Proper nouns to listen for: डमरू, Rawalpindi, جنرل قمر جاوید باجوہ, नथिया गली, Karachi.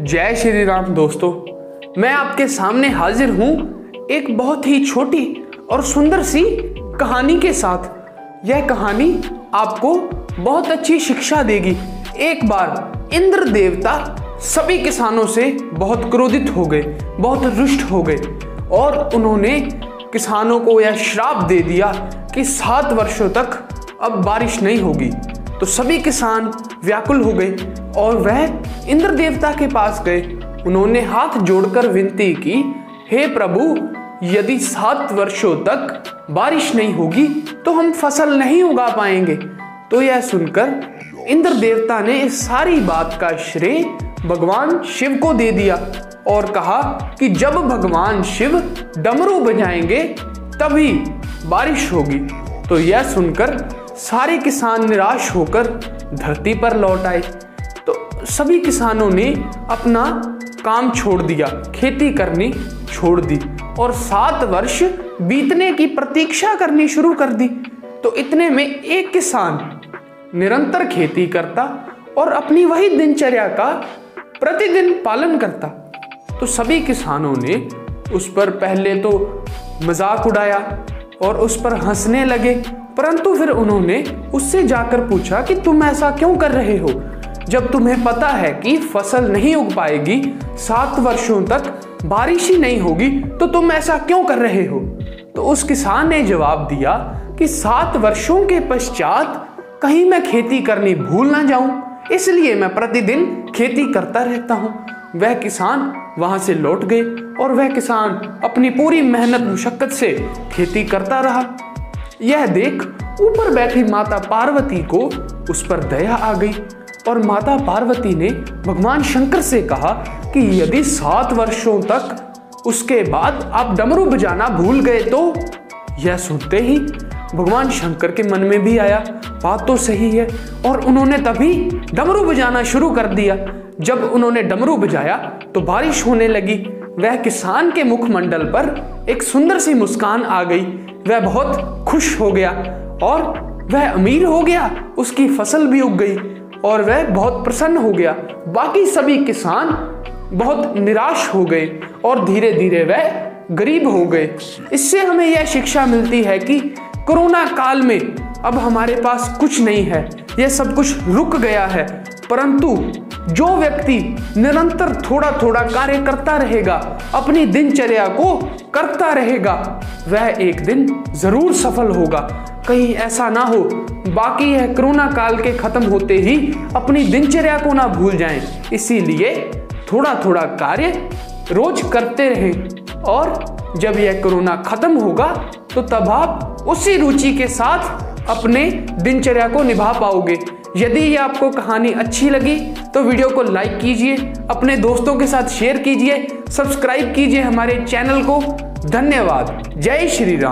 जय श्री राम दोस्तों, मैं आपके सामने हाजिर हूँ एक बहुत ही छोटी और सुंदर सी कहानी के साथ। यह कहानी आपको बहुत अच्छी शिक्षा देगी। एक बार इंद्र देवता सभी किसानों से बहुत क्रोधित हो गए, बहुत रुष्ट हो गए और उन्होंने किसानों को यह श्राप दे दिया कि 7 वर्षों तक अब बारिश नहीं होगी। तो सभी किसान व्याकुल हो गए और वह इंद्र देवता के पास गए। उन्होंने हाथ जोड़कर विनती की, हे प्रभु, यदि 7 वर्षों तक बारिश नहीं होगी तो हम फसल नहीं उगा पाएंगे। तो यह सुनकर इंद्र देवता ने इस सारी बात का श्रेय भगवान शिव को दे दिया और कहा कि जब भगवान शिव डमरू बजाएंगे तभी बारिश होगी। तो यह सुनकर सारे किसान निराश होकर धरती पर लौट आए। तो सभी किसानों ने अपना काम छोड़ दिया, खेती करनी छोड़ दी और 7 वर्ष बीतने की प्रतीक्षा करनी शुरू कर दी। तो इतने में एक किसान निरंतर खेती करता और अपनी वही दिनचर्या का प्रतिदिन पालन करता। तो सभी किसानों ने उस पर पहले तो मजाक उड़ाया और उस पर हंसने लगे, परंतु फिर उन्होंने उससे जाकर पूछा कि तुम ऐसा क्यों कर रहे हो, जब तुम्हें पता है कि फसल नहीं उग पाएगी, 7 वर्षों तक बारिश ही नहीं होगी, तो तुम ऐसा क्यों कर रहे हो। तो उस किसान ने जवाब दिया कि 7 वर्षों के पश्चात कहीं मैं खेती करनी भूल ना जाऊं, इसलिए मैं प्रतिदिन खेती करता रहता हूं। वह किसान वहां से लौट गए और वह किसान अपनी पूरी मेहनत मुशक्कत से खेती करता रहा। यह देख ऊपर बैठी माता पार्वती को उस पर दया आ गई और माता पार्वती ने भगवान शंकर से कहा कि यदि 7 वर्षों तक उसके बाद आप डमरू बजाना भूल गए तो। यह सुनते ही भगवान शंकर के मन में भी आया, बात तो सही है, और उन्होंने तभी डमरू बजाना शुरू कर दिया। जब उन्होंने डमरू बजाया तो बारिश होने लगी। वह किसान के मुखमंडल पर एक सुंदर सी मुस्कान आ गई। वह बहुत खुश हो गया और वह अमीर हो गया, उसकी फसल भी उग गई और वह बहुत प्रसन्न हो गया। बाकी सभी किसान बहुत निराश हो गए और धीरे धीरे वह गरीब हो गए। इससे हमें यह शिक्षा मिलती है कि कोरोना काल में अब हमारे पास कुछ नहीं है, यह सब कुछ रुक गया है, परंतु जो व्यक्ति निरंतर थोड़ा थोड़ा कार्य करता रहेगा, अपनी दिनचर्या को करता रहेगा, वह एक दिन जरूर सफल होगा। कहीं ऐसा ना हो बाकी यह कोरोना काल के खत्म होते ही अपनी दिनचर्या को ना भूल जाएं। इसीलिए थोड़ा थोड़ा कार्य रोज करते रहें और जब यह कोरोना खत्म होगा तो तब आप उसी रुचि के साथ अपने दिनचर्या को निभा पाओगे। यदि ये आपको कहानी अच्छी लगी तो वीडियो को लाइक कीजिए, अपने दोस्तों के साथ शेयर कीजिए, सब्सक्राइब कीजिए हमारे चैनल को। धन्यवाद। जय श्री राम।